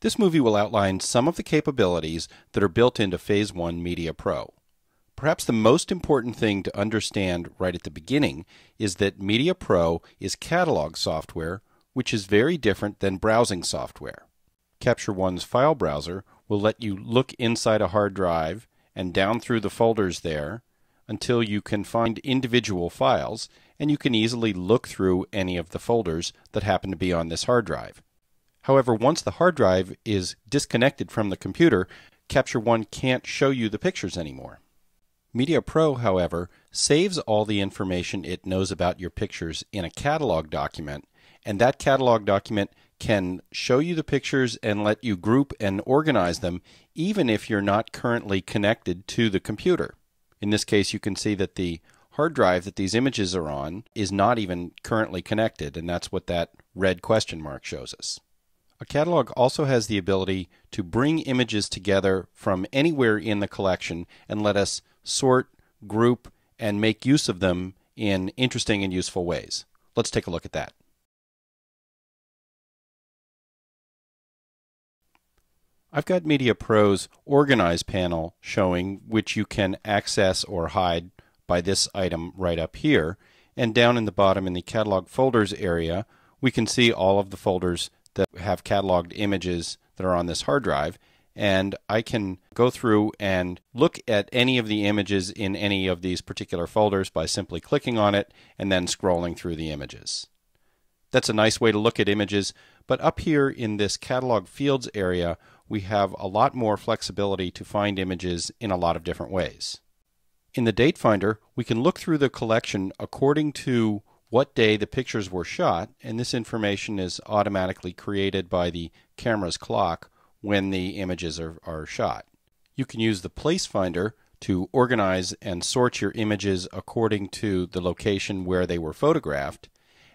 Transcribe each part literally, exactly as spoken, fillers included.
This movie will outline some of the capabilities that are built into Phase One Media Pro. Perhaps the most important thing to understand right at the beginning is that Media Pro is catalog software, which is very different than browsing software. Capture One's file browser will let you look inside a hard drive and down through the folders there until you can find individual files, and you can easily look through any of the folders that happen to be on this hard drive. However, once the hard drive is disconnected from the computer, Capture One can't show you the pictures anymore. Media Pro, however, saves all the information it knows about your pictures in a catalog document, and that catalog document can show you the pictures and let you group and organize them even if you're not currently connected to the computer. In this case, you can see that the hard drive that these images are on is not even currently connected, and that's what that red question mark shows us. A catalog also has the ability to bring images together from anywhere in the collection and let us sort, group, and make use of them in interesting and useful ways. Let's take a look at that. I've got Media Pro's Organize panel showing, which you can access or hide by this item right up here. And down in the bottom in the Catalog Folders area, we can see all of the folders that have cataloged images that are on this hard drive. And I can go through and look at any of the images in any of these particular folders by simply clicking on it and then scrolling through the images. That's a nice way to look at images, but up here in this Catalog Fields area, we have a lot more flexibility to find images in a lot of different ways. In the Date Finder, we can look through the collection according to what day the pictures were shot, and this information is automatically created by the camera's clock when the images are, are shot. You can use the Place Finder to organize and sort your images according to the location where they were photographed,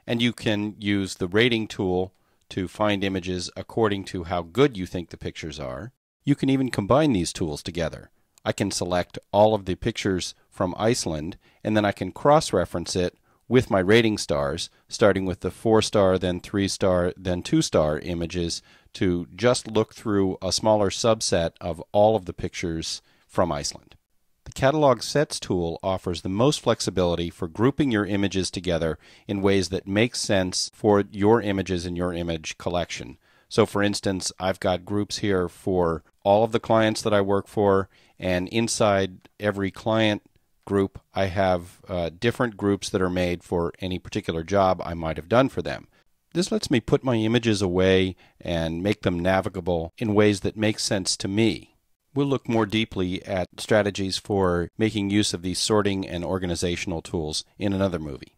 and you can use the rating tool to find images according to how good you think the pictures are. You can even combine these tools together. I can select all of the pictures from Iceland, and then I can cross-reference it with my rating stars, starting with the four-star, then three-star, then two-star images to just look through a smaller subset of all of the pictures from Iceland. The Catalog Sets tool offers the most flexibility for grouping your images together in ways that make sense for your images in your image collection. So for instance, I've got groups here for all of the clients that I work for, and inside every client group I have uh, different groups that are made for any particular job I might have done for them. This lets me put my images away and make them navigable in ways that make sense to me. We'll look more deeply at strategies for making use of these sorting and organizational tools in another movie.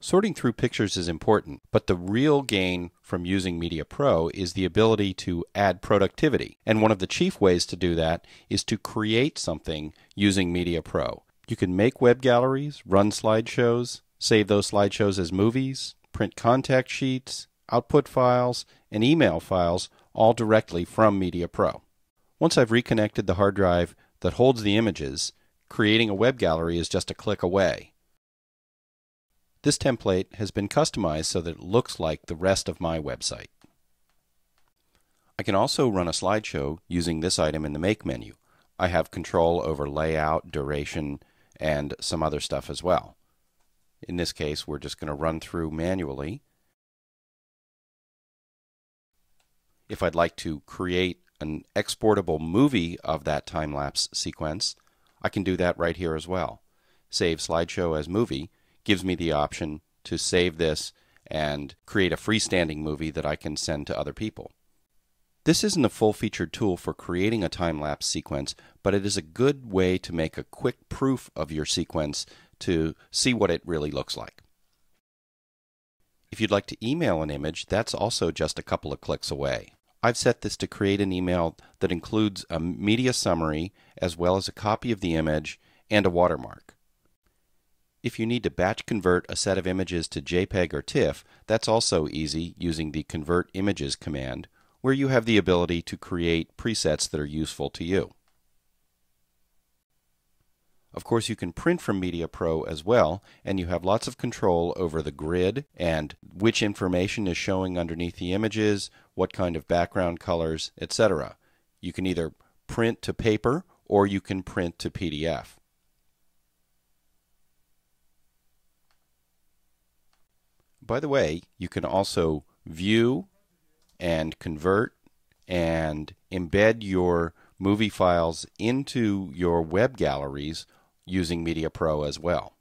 Sorting through pictures is important, but the real gain from using Media Pro is the ability to add productivity. And one of the chief ways to do that is to create something using Media Pro. You can make web galleries, run slideshows, save those slideshows as movies, print contact sheets, output files, and email files all directly from Media Pro. Once I've reconnected the hard drive that holds the images, creating a web gallery is just a click away. This template has been customized so that it looks like the rest of my website. I can also run a slideshow using this item in the Make menu. I have control over layout, duration, and some other stuff as well. In this case, we're just going to run through manually. If I'd like to create an exportable movie of that time-lapse sequence, I can do that right here as well. Save slideshow as movie gives me the option to save this and create a freestanding movie that I can send to other people. This isn't a full-featured tool for creating a time-lapse sequence, but it is a good way to make a quick proof of your sequence to see what it really looks like. If you'd like to email an image, that's also just a couple of clicks away. I've set this to create an email that includes a media summary as well as a copy of the image and a watermark. If you need to batch convert a set of images to JPEG or TIFF, that's also easy using the Convert Images command, where you have the ability to create presets that are useful to you. Of course, you can print from Media Pro as well, and you have lots of control over the grid and which information is showing underneath the images, what kind of background colors, et cetera. You can either print to paper or you can print to P D F. By the way, you can also view and convert and embed your movie files into your web galleries using Media Pro as well.